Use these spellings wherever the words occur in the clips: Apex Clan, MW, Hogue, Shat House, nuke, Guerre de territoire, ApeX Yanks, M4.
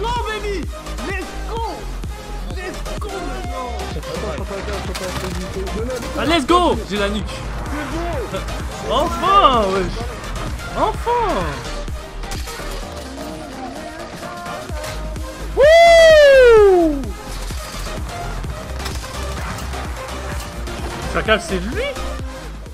go, baby. Let's go maintenant. Ah, let's go. J'ai la nuque. Enfin, wesh. Enfin. Chacal, c'est lui.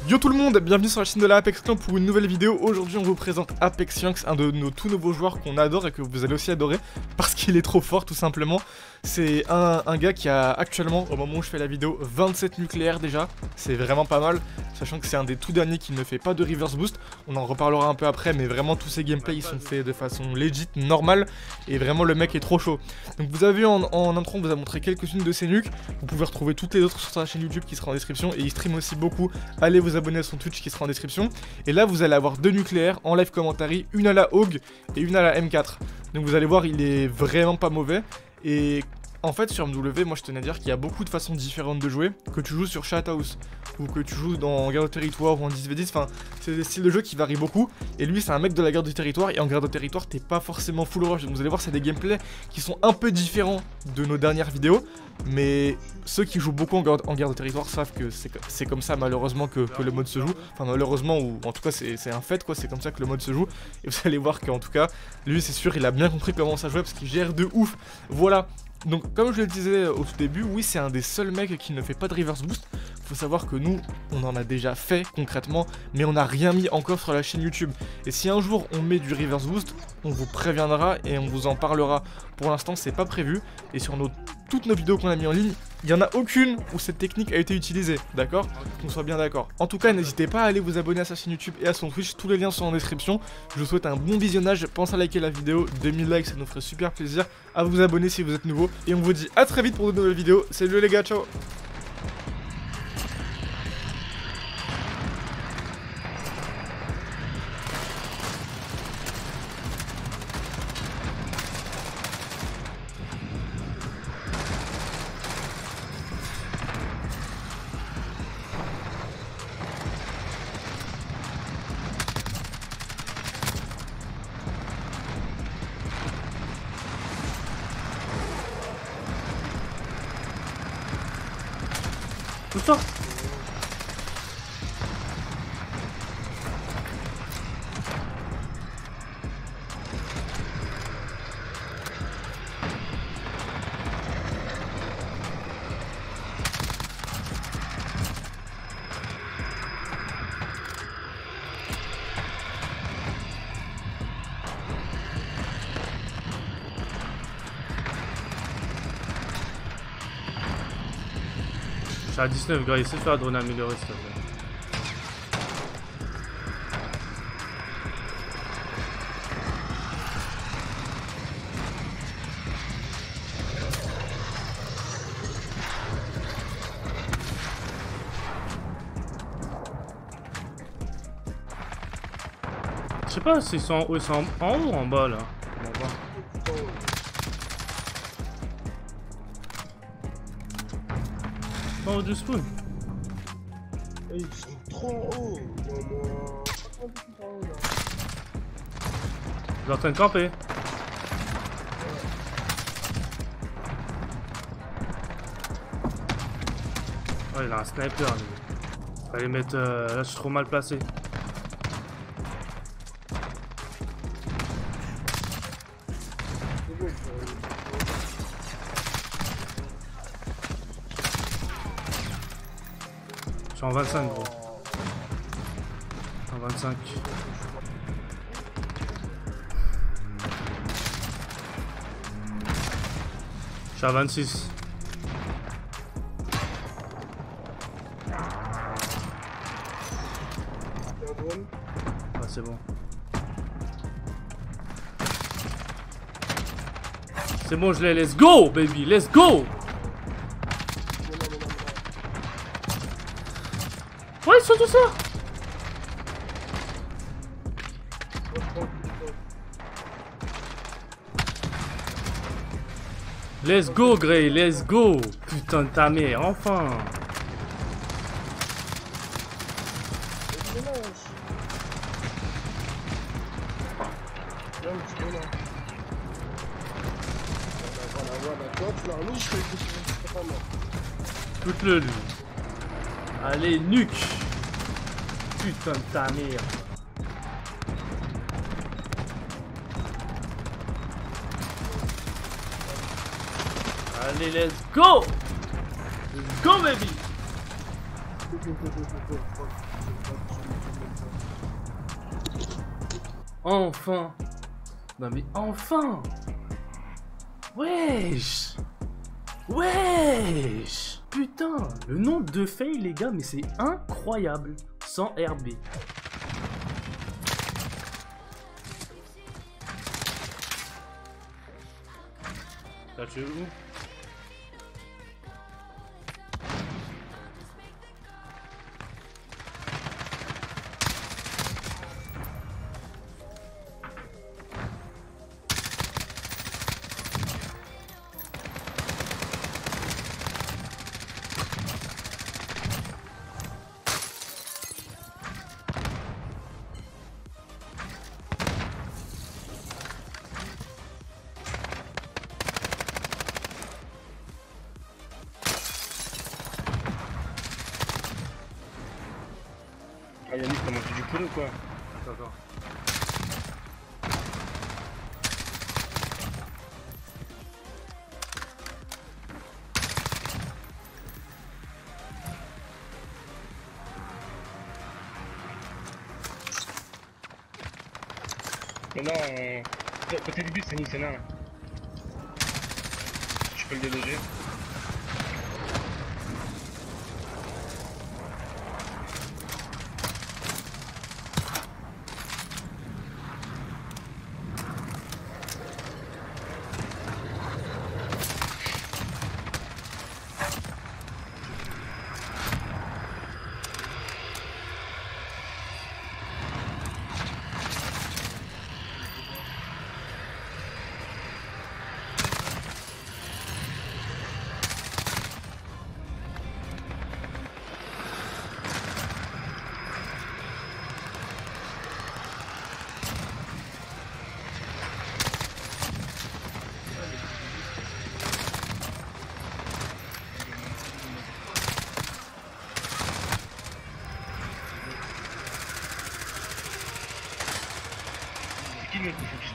Yo tout le monde, bienvenue sur la chaîne de la Apex Clan pour une nouvelle vidéo. Aujourd'hui on vous présente ApeX Yanks, un de nos tout nouveaux joueurs qu'on adore et que vous allez aussi adorer parce qu'il est trop fort tout simplement. C'est un gars qui a actuellement, au moment où je fais la vidéo, 27 nucléaires déjà. C'est vraiment pas mal, sachant que c'est un des tout derniers qui ne fait pas de reverse boost. On en reparlera un peu après, mais vraiment tous ces gameplays ils sont faits de façon legit, normale. Et vraiment le mec est trop chaud. Donc vous avez vu en intro, on vous a montré quelques-unes de ses nuques. Vous pouvez retrouver toutes les autres sur sa chaîne YouTube qui sera en description. Et il stream aussi beaucoup, allez vous abonner à son Twitch qui sera en description. Et là vous allez avoir deux nucléaires en live commentary, une à la Hogue et une à la M4. Donc vous allez voir, il est vraiment pas mauvais. Et en fait sur MW, moi je tenais à dire qu'il y a beaucoup de façons différentes de jouer. Que tu joues sur Shat House ou que tu joues dans Guerre de territoire ou en 10v10, enfin c'est des styles de jeu qui varient beaucoup. Et lui c'est un mec de la Guerre de territoire, et en Guerre de territoire t'es pas forcément full rush. Donc vous allez voir, c'est des gameplays qui sont un peu différents de nos dernières vidéos. Mais ceux qui jouent beaucoup en Guerre de territoire savent que c'est comme ça malheureusement que le mode se joue. Enfin malheureusement, ou en tout cas c'est un fait quoi, c'est comme ça que le mode se joue. Et vous allez voir qu'en tout cas lui c'est sûr, il a bien compris comment ça jouait parce qu'il gère de ouf. Voilà. Donc comme je le disais au tout début, oui c'est un des seuls mecs qui ne fait pas de reverse boost. Faut savoir que nous on en a déjà fait concrètement, mais on n'a rien mis encore sur la chaîne YouTube. Et si un jour on met du reverse boost, on vous préviendra et on vous en parlera. Pour l'instant c'est pas prévu, et sur toutes nos vidéos qu'on a mis en ligne, il n'y en a aucune où cette technique a été utilisée, d'accord? Qu'on soit bien d'accord. En tout cas, n'hésitez pas à aller vous abonner à sa chaîne YouTube et à son Twitch, tous les liens sont en description. Je vous souhaite un bon visionnage, pensez à liker la vidéo, 2000 likes, ça nous ferait super plaisir. À vous abonner si vous êtes nouveau, et on vous dit à très vite pour de nouvelles vidéos. Salut les gars, ciao! Putain. C'est à 19 gars, il sait faire un drone amélioré s'il te plaît. Je sais pas s'ils sont en haut, ils sont en haut ou en bas là. Oh, du spawn! Ils sont trop en haut! Ils sont en train de camper! Oh, il a un sniper lui! Fallait mettre. Là, je suis trop mal placé! Je suis en 25 gros. En 25. Je suis à 26. Ah c'est bon. C'est bon, je l'ai, let's go baby, let's go. Ouais, ils sont tous là. Let's go Grey, let's go. Putain de ta mère, enfin. Toute-le lui. Allez, nuque. Putain de ta mère. Allez, let's go. Let's go, baby. Enfin. Non mais enfin. Wesh. Wesh. Putain, le nombre de fails les gars, mais c'est incroyable. Sans RB. T'as tué où? Ah Yannick, t'as mangé du poulet ou quoi? Attends, attends. Mais non, côté du but, c'est Yannick, c'est là. Je peux le déloger. Il faut qu'il se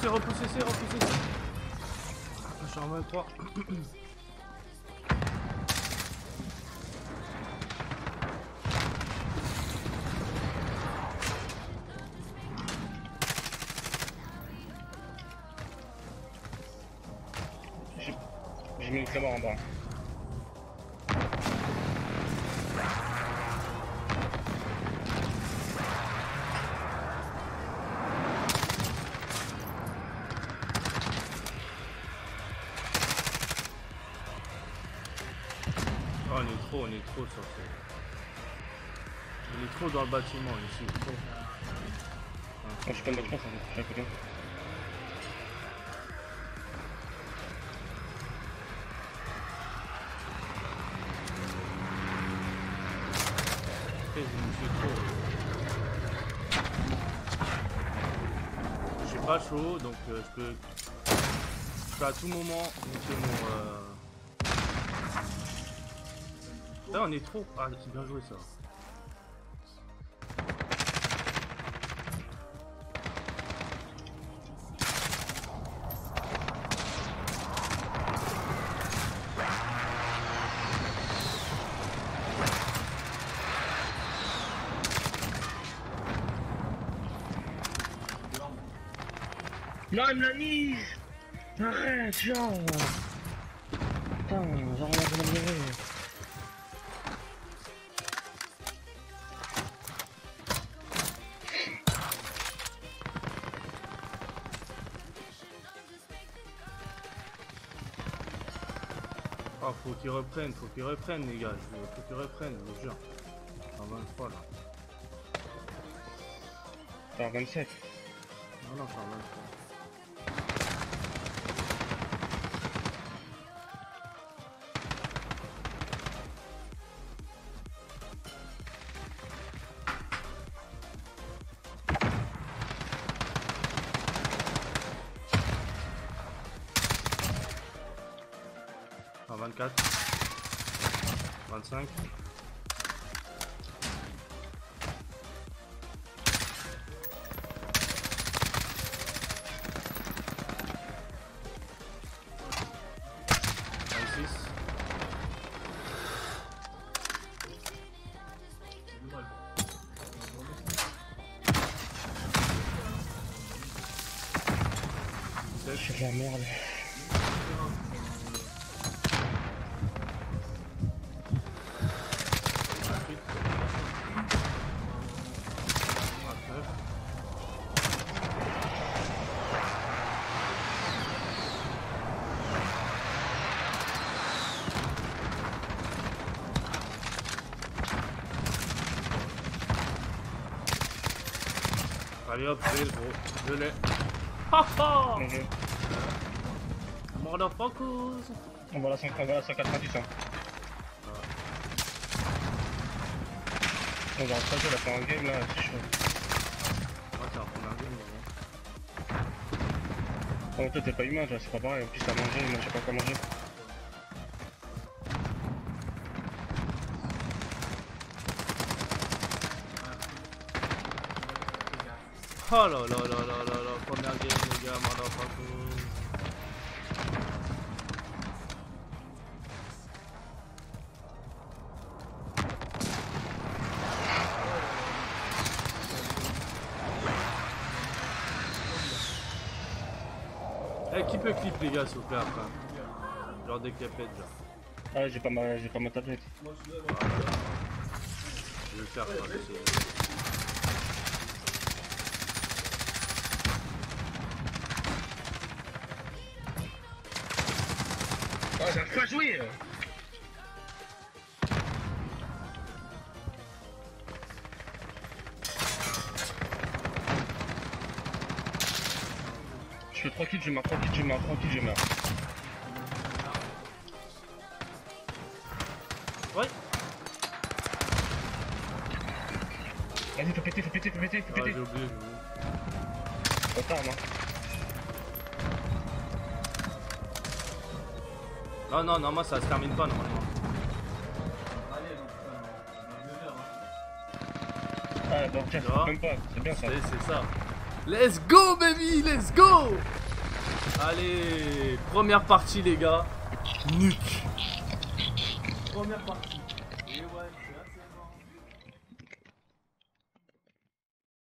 Repoussez, repoussez, repoussez. Je suis en mode 3. J'ai mis une clameur en bas. On est trop sur ce... On est trop dans le bâtiment ici. Quand je fais le bâtiment, ça me fait bien. Après, je me suis trop... J'ai pas chaud, donc je peux à tout moment monter mon... Là on est trop... Ah c'est bien joué ça. Non il me l'a mis. Arrête genre. Putain, genre on... Ah, faut qu'ils reprennent les gars, faut qu'ils reprennent, je vous jure. En 23 là. C'est en 27. Non, c'est en 23. En 24. 25. La merde. Allez hop, c'est le gros, je l'ai. Ha ha. On va la 190 hein. On va en traiter, on a fait un game là, c'est chaud. Ouais, ça va prendre un game là. Ouais. Toi t'es pas humain toi, c'est pas pareil, en plus t'as mangé, moi j'ai pas quoi manger. Oh la la la la, première game les gars, motherfuckers. Qui peut clip les gars s'il vous plaît après hein. Genre des capettes genre. Ah j'ai pas ma tablette. Moi je vais le faire quoi. Oh j'arrive pas à jouer. Je suis tranquille, je meurs, tranquille, je meurs, tranquille, je meurs. Ouais. Vas-y, faut péter. J'ai oublié. Trop tard, non ? Non, moi ça se termine pas normalement. Allez, on va 2 heures. Ah, bon, tiens, même pas, c'est bien ça. C'est ça. Let's go baby, let's go. Allez, première partie les gars. Nuque. Première partie.